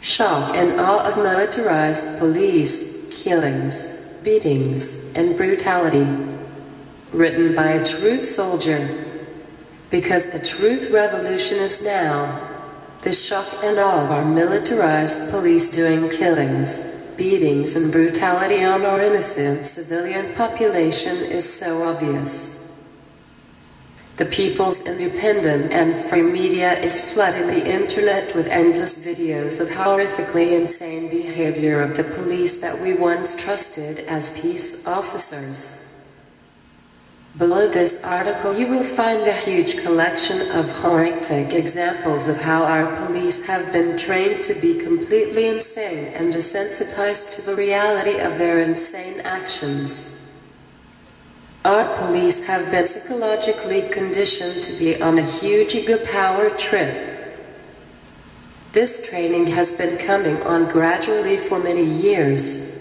shock and awe of militarized police, killings, beatings, and brutality. Written by a truth soldier. Because the truth revolution is now, the shock and awe of our militarized police doing killings, beatings, and brutality on our innocent civilian population is so obvious. The people's independent and free media is flooding the internet with endless videos of horrifically insane behavior of the police that we once trusted as peace officers. Below this article you will find a huge collection of horrific examples of how our police have been trained to be completely insane and desensitized to the reality of their insane actions. Our police have been psychologically conditioned to be on a huge ego power trip. This training has been coming on gradually for many years.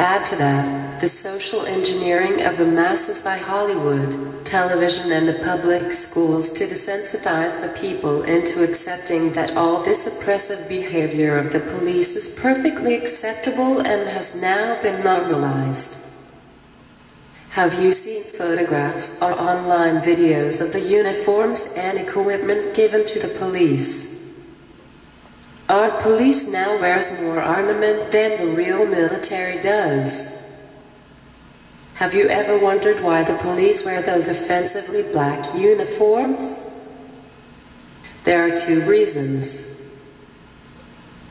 Add to that, the social engineering of the masses by Hollywood, television and the public schools to desensitize the people into accepting that all this oppressive behavior of the police is perfectly acceptable and has now been normalized. Have you seen photographs or online videos of the uniforms and equipment given to the police? Our police now wears more armament than the real military does. Have you ever wondered why the police wear those offensively black uniforms? There are two reasons.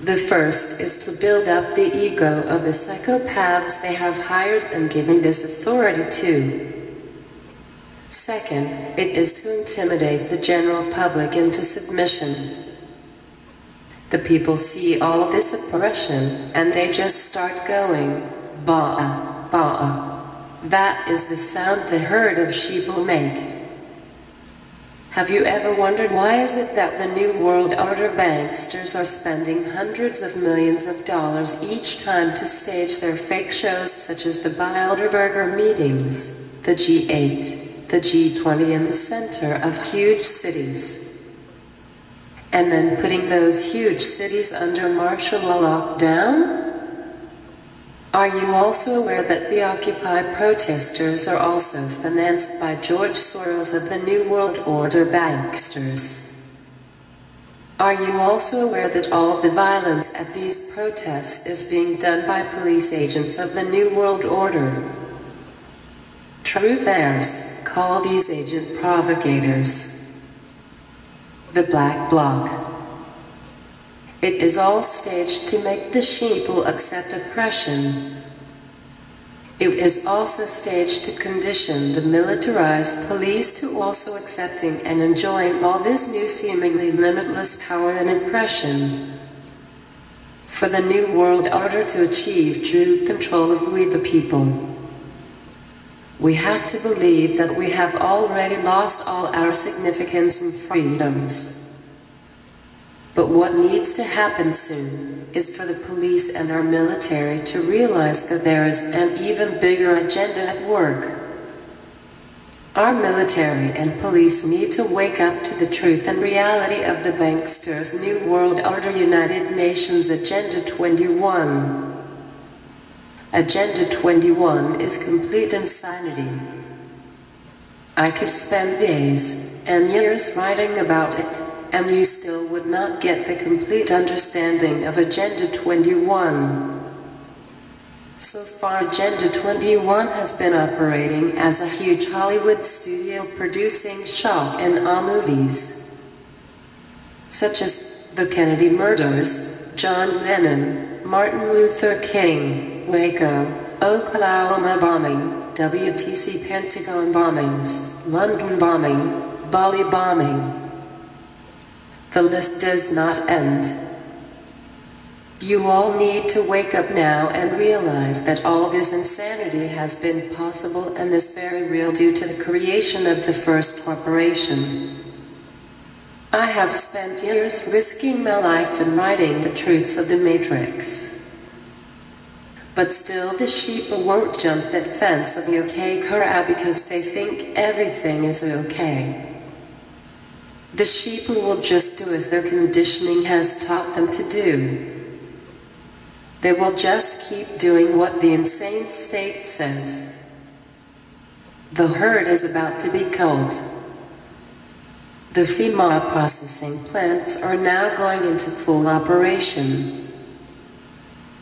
The first is to build up the ego of the psychopaths they have hired and given this authority to. Second, it is to intimidate the general public into submission. The people see all this oppression and they just start going, baa, baa. That is the sound the herd of sheep will make. Have you ever wondered why is it that the New World Order banksters are spending hundreds of millions of dollars each time to stage their fake shows such as the Bilderberger meetings, the G8, the G20 in the center of huge cities, and then putting those huge cities under martial law lockdown? Are you also aware that the Occupy protesters are also financed by George Soros of the New World Order banksters? Are you also aware that all the violence at these protests is being done by police agents of the New World Order? Truth heirs call these agent provocators the Black Bloc. It is all staged to make the sheeple accept oppression. It is also staged to condition the militarized police to also accepting and enjoying all this new seemingly limitless power and oppression. For the New World Order to achieve true control of we the people, we have to believe that we have already lost all our significance and freedoms. But what needs to happen soon is for the police and our military to realize that there is an even bigger agenda at work. Our military and police need to wake up to the truth and reality of the banksters' New World Order United Nations Agenda 21. Agenda 21 is complete insanity. I could spend days and years writing about it, and you still would not get the complete understanding of Agenda 21. So far, Agenda 21 has been operating as a huge Hollywood studio producing shock and awe movies, such as The Kennedy Murders, John Lennon, Martin Luther King, Waco, Oklahoma bombing, WTC Pentagon bombings, London bombing, Bali bombing. The list does not end. You all need to wake up now and realize that all this insanity has been possible and is very real due to the creation of the first corporation. I have spent years risking my life in writing the truths of the Matrix. But still the sheep won't jump that fence of the okay corral because they think everything is okay. The sheep will just do as their conditioning has taught them to do. They will just keep doing what the insane state says. The herd is about to be culled. The FEMA processing plants are now going into full operation.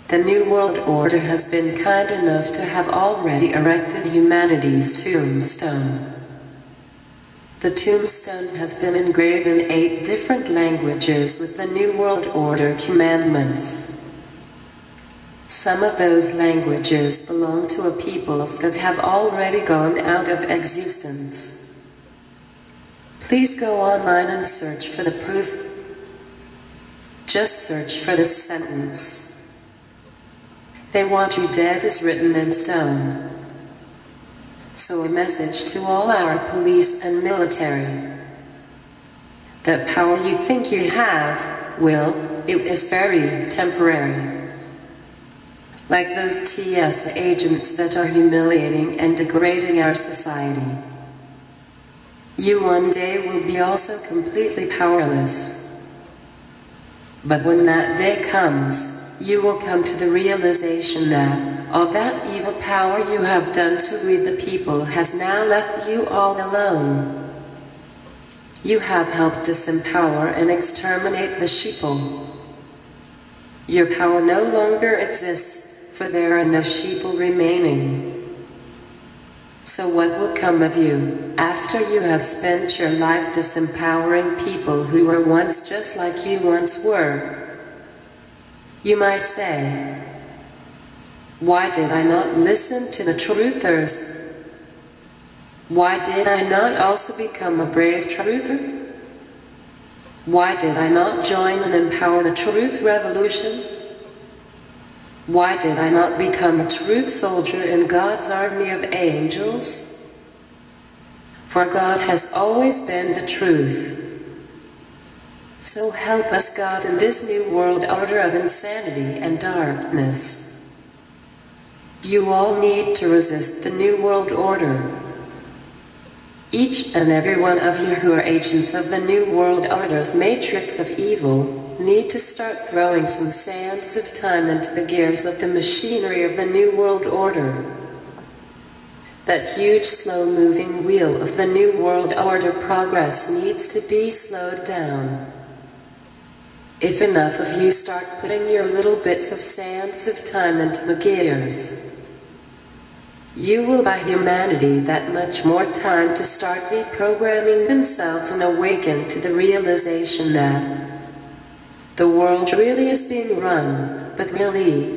The New World Order has been kind enough to have already erected humanity's tombstone. The tombstone has been engraved in 8 different languages with the New World Order commandments. Some of those languages belong to a peoples that have already gone out of existence. Please go online and search for the proof. Just search for this sentence. They want you dead is written in stone. So a message to all our police and military. The power you think you have, it is very temporary. Like those TSA agents that are humiliating and degrading our society. You one day will be also completely powerless. But when that day comes, you will come to the realization that all that evil power you have done to we the people has now left you all alone. You have helped disempower and exterminate the sheeple. Your power no longer exists, for there are no sheeple remaining. So what will come of you, after you have spent your life disempowering people who were once just like you once were? You might say, why did I not listen to the truthers? Why did I not also become a brave truther? Why did I not join and empower the truth revolution? Why did I not become a truth soldier in God's army of angels? For God has always been the truth. So help us, God, in this new world order of insanity and darkness. You all need to resist the New World Order. Each and every one of you who are agents of the New World Order's matrix of evil need to start throwing some sands of time into the gears of the machinery of the New World Order. That huge slow-moving wheel of the New World Order progress needs to be slowed down. If enough of you start putting your little bits of sands of time into the gears, you will buy humanity that much more time to start deprogramming themselves and awaken to the realization that the world really is being run, but really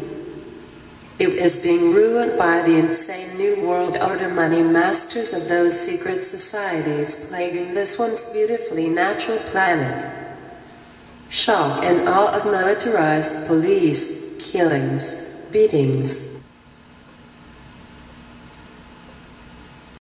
it is being ruined by the insane New World Order money masters of those secret societies plaguing this once beautifully natural planet. Shock and awe of militarized police, killings, beatings,